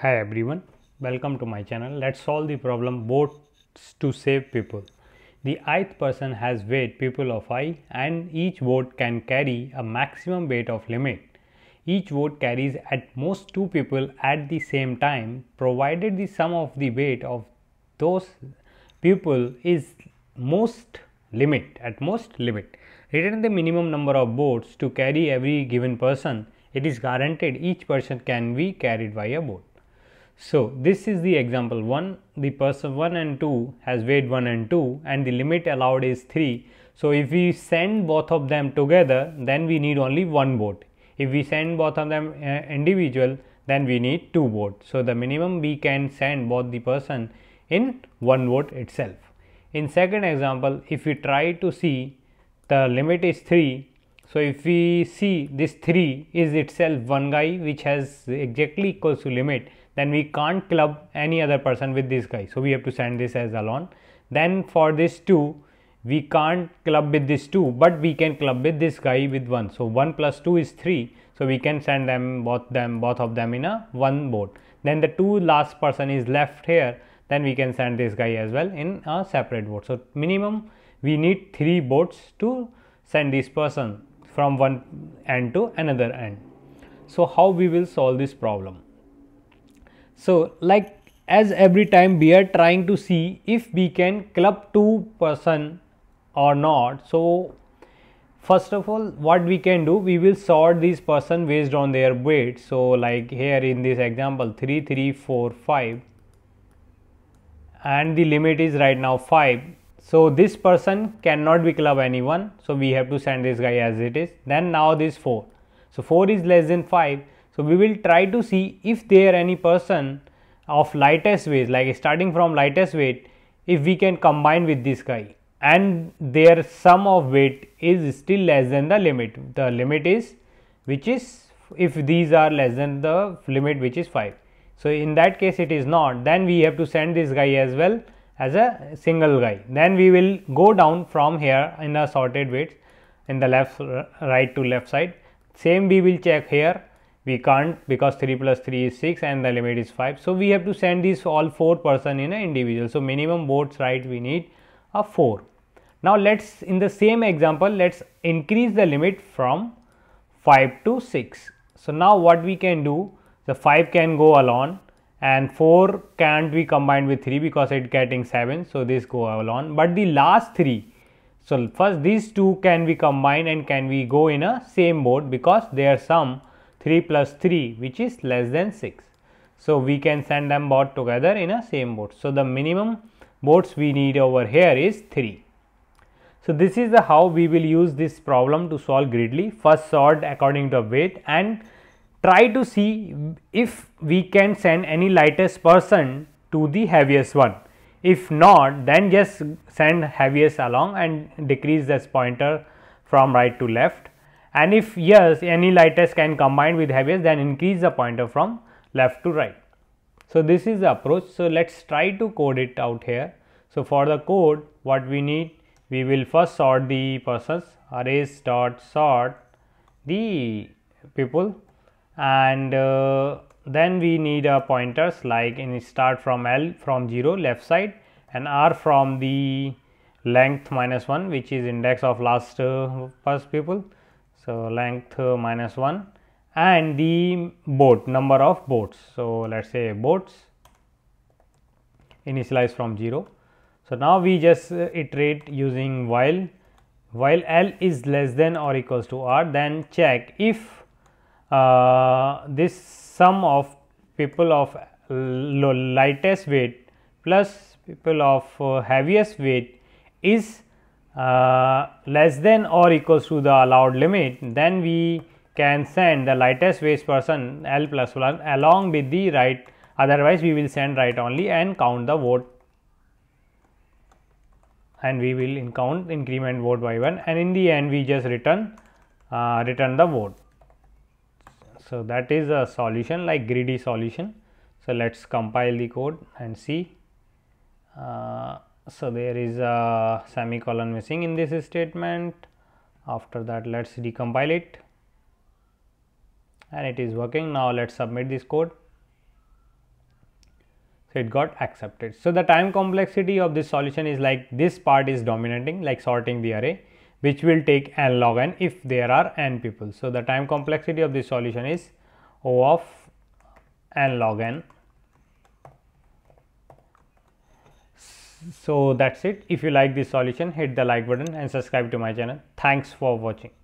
Hi everyone, welcome to my channel. Let's solve the problem votes to save people. The ith person has weight people of I, and each vote can carry a maximum weight of limit. Each vote carries at most 2 people at the same time, provided the sum of the weight of those people is at most limit. Return the minimum number of votes to carry every given person. It is guaranteed each person can be carried by a vote. So this is the example 1. The person 1 and 2 has weight 1 and 2 and the limit allowed is 3. So if we send both of them together, then we need only 1 vote. If we send both of them individual, then we need 2 votes. So the minimum we can send both the person in 1 vote itself. In second example, if we try to see, the limit is 3. So if we see this 3 is itself one guy which has exactly equals to limit, then we can't club any other person with this guy. So we have to send this as alone. Then for this 2, we can't club with this 2, but we can club with this guy with 1. So 1 plus 2 is 3. So we can send both of them in a 1 vote. Then the 2 last person is left here. Then we can send this guy as well in a separate vote. So minimum we need 3 votes to send this person from one end to another end. So how we will solve this problem? So like as every time we are trying to see if we can club 2 persons or not. So first of all, what we can do, we will sort these person based on their weight. So like here in this example 3, 3, 4, 5 and the limit is right now 5. So this person cannot be club anyone, so we have to send this guy as it is. Then now this 4, so 4 is less than 5. So we will try to see if there any person of lightest weight, like starting from lightest weight, if we can combine with this guy and their sum of weight is still less than the limit. The limit is, which is, if these are less than the limit which is 5. So in that case it is not, then we have to send this guy as well as a single guy. Then we will go down from here in the sorted weights in the left, right to left side. Same we will check here. We can't, because 3 plus 3 is 6 and the limit is 5. So we have to send these all 4 persons in an individual. So minimum votes, right, we need a 4. Now let's, in the same example, let's increase the limit from 5 to 6. So now what we can do, the 5 can go alone. And 4 can't be combined with 3 because it's getting 7. So this go alone. But the last 3. So first these 2 can be combined and can we go in a same board because they are sum 3 plus 3 which is less than 6. So we can send them both together in a same board. So the minimum boards we need over here is 3. So this is the how we will use this problem to solve greedily. First sort according to weight and try to see if we can send any lightest person to the heaviest one. If not, then just send heaviest along and decrease this pointer from right to left. And if yes, any lightest can combine with heaviest, then increase the pointer from left to right. So this is the approach. So let's try to code it out here. So for the code, what we need, we will first sort the persons, arrays dot sort the people. And then we need a pointers like in start from L from 0 left side and R from the length -1 which is index of last first people. So length -1 and the boat number of boats. So let's say boats initialize from 0. So now we just iterate using while L is less than or equals to R, then check if this sum of people of lightest weight plus people of heaviest weight is less than or equals to the allowed limit, then we can send the lightest weight person L plus 1 along with the right, otherwise we will send right only and count the vote, and we will increment vote by 1, and in the end we just return the vote. So that is a solution, like greedy solution. So let's compile the code and see. So there is a semicolon missing in this statement. After that, let's decompile it, and it is working. Now let's submit this code. it got accepted. So the time complexity of this solution is like this part is dominating, like sorting the array, which will take n log n if there are n people. So the time complexity of this solution is O of n log n. So that's it. If you like this solution, hit the like button and subscribe to my channel. Thanks for watching.